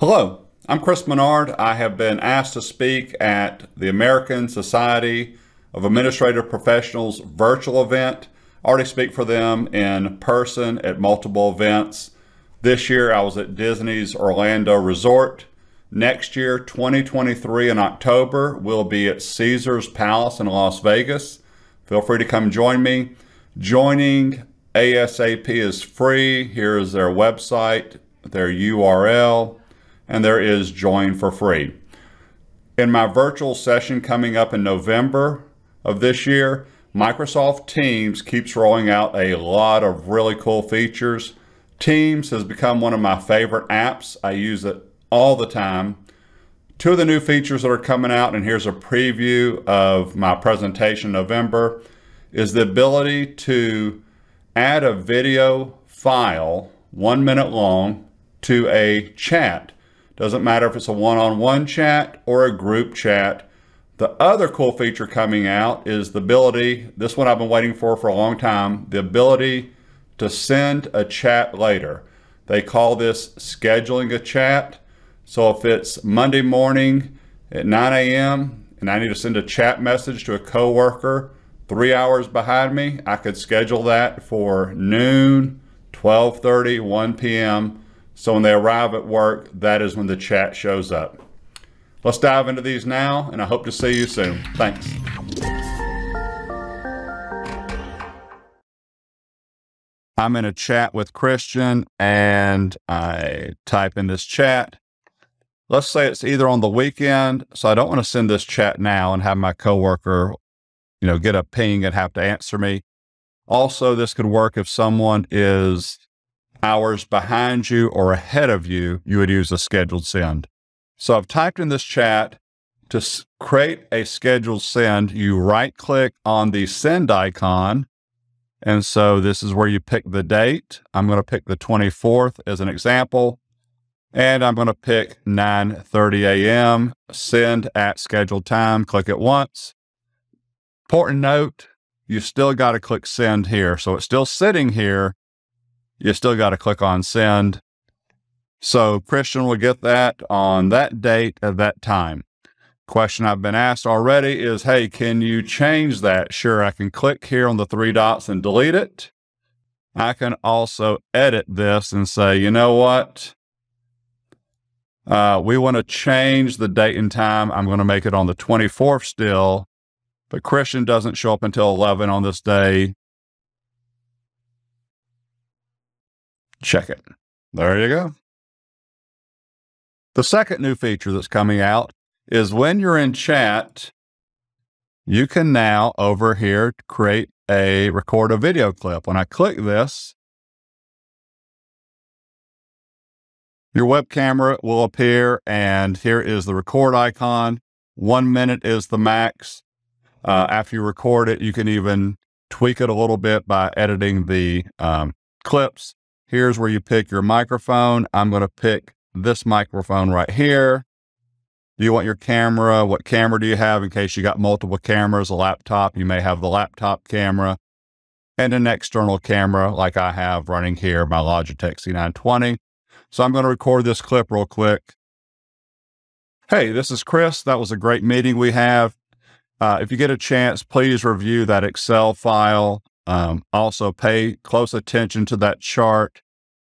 Hello, I'm Chris Menard. I have been asked to speak at the American Society of Administrative Professionals virtual event. I already speak for them in person at multiple events. This year I was at Disney's Orlando Resort. Next year, 2023 in October, we'll be at Caesar's Palace in Las Vegas. Feel free to come join me. Joining ASAP is free. Here is their website, their URL. And there is join for free. In my virtual session coming up in November of this year, Microsoft Teams keeps rolling out a lot of really cool features. Teams has become one of my favorite apps. I use it all the time. Two of the new features that are coming out, and here's a preview of my presentation in November, is the ability to add a video file, 1 minute long, to a chat. Doesn't matter if it's a one-on-one chat or a group chat. The other cool feature coming out is the ability, this one I've been waiting for a long time, the ability to send a chat later. They call this scheduling a chat. So if it's Monday morning at 9 a.m. and I need to send a chat message to a coworker 3 hours behind me, I could schedule that for noon, 12:30, 1 p.m. So when they arrive at work, that is when the chat shows up. Let's dive into these now, and I hope to see you soon. Thanks. I'm in a chat with Christian, and I type in this chat. Let's say it's either on the weekend, so I don't want to send this chat now and have my coworker, get a ping and have to answer me. Also, this could work if someone is hours behind you or ahead of you, you would use a scheduled send. So I've typed in this chat. To create a scheduled send, you right click on the send icon. And so this is where you pick the date. I'm going to pick the 24th as an example. And I'm going to pick 9:30 a.m. Send at scheduled time. Click it once. Important note, you still got to click send here. So it's still sitting here. You still got to click on send. So Christian will get that on that date at that time. Question I've been asked already is, hey, can you change that? Sure, I can click here on the three dots and delete it. I can also edit this and say, you know what? We want to change the date and time. I'm going to make it on the 24th still, but Christian doesn't show up until 11 on this day. Check it. There you go. The second new feature that's coming out is when you're in chat, you can now over here create a record a video clip. When I click this, your web camera will appear, and here is the record icon. 1 minute is the max. After you record it, you can even tweak it a little bit by editing the clips. Here's where you pick your microphone. I'm going to pick this microphone right here. Do you want your camera? What camera do you have? In case you got multiple cameras, a laptop, you may have the laptop camera and an external camera like I have running here, my Logitech C920. So I'm going to record this clip real quick. Hey, this is Chris. That was a great meeting we have. If you get a chance, please review that Excel file. Also pay close attention to that chart.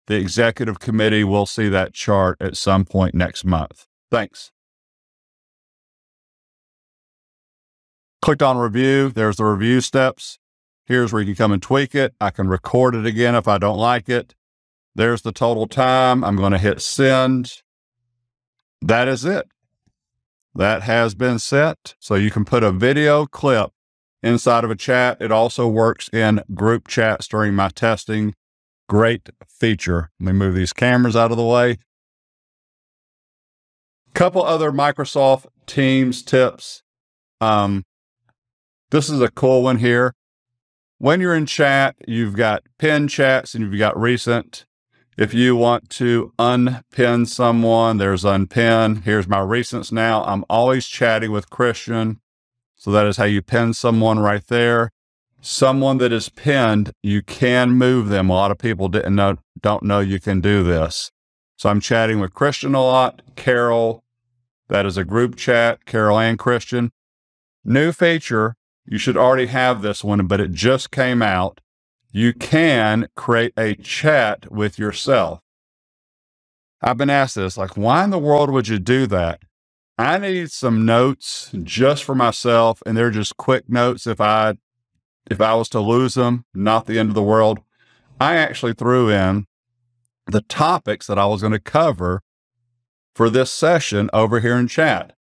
The executive committee will see that chart at some point next month. Thanks. Clicked on review. There's the review steps. Here's where you can come and tweak it. I can record it again if I don't like it. There's the total time. I'm going to hit send. That is it. That has been set. So you can put a video clip inside of a chat. It also works in group chats during my testing. Great feature. Let me move these cameras out of the way. Couple other Microsoft Teams tips. This is a cool one here. When you're in chat, you've got pinned chats and you've got recent. If you want to unpin someone, there's unpin. Here's my recents now. I'm always chatting with Christian. So that is how you pin someone right there. Someone that is pinned, you can move them. A lot of people don't know you can do this. So I'm chatting with Christian a lot, Carol. That is a group chat, Carol and Christian. New feature, you should already have this one, but it just came out. You can create a chat with yourself. I've been asked this, like, why in the world would you do that? I need some notes just for myself, and they're just quick notes. If I was to lose them, not the end of the world. I actually threw in the topics that I was going to cover for this session over here in chat.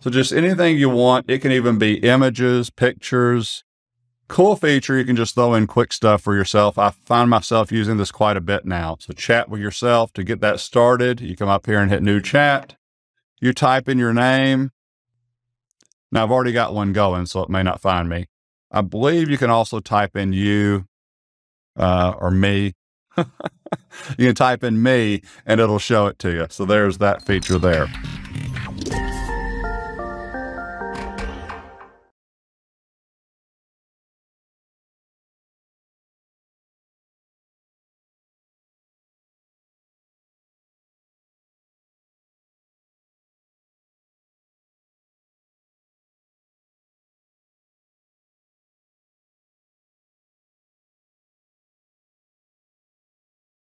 So just anything you want. It can even be images, pictures. Cool feature. You can just throw in quick stuff for yourself. I find myself using this quite a bit now. So chat with yourself. To get that started, you come up here and hit new chat. You type in your name. Now I've already got one going, so it may not find me. I believe you can also type in you or me. You can type in me and it'll show it to you. So there's that feature there.